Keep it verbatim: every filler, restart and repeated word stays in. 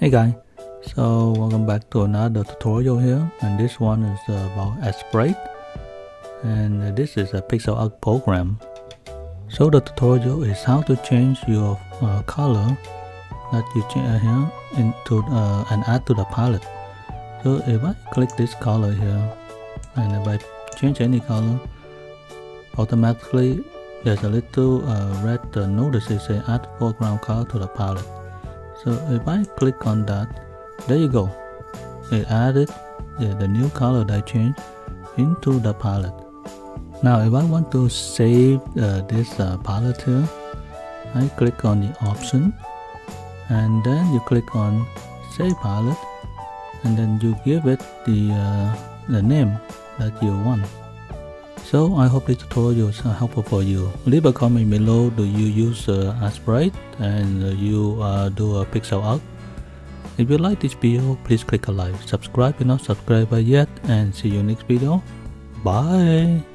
Hey guys, so welcome back to another tutorial here, and this one is about Aseprite, and this is a pixel art program. So the tutorial is how to change your uh, color that you change here into uh, and add to the palette. So if I click this color here, and if I change any color, automatically there's a little uh, red uh, notice it says add foreground color to the palette. So if I click on that, there you go. It added the, the new color that I changed into the palette. Now if I want to save uh, this uh, palette here, I click on the option, and then you click on save palette, and then you give it the, uh, the name that you want. So I hope this tutorial is helpful for you. Leave a comment below. Do you use uh, Aseprite and uh, you uh, do a pixel art? If you like this video, please click a like. Subscribe if you're not subscribed yet, and see you next video. Bye.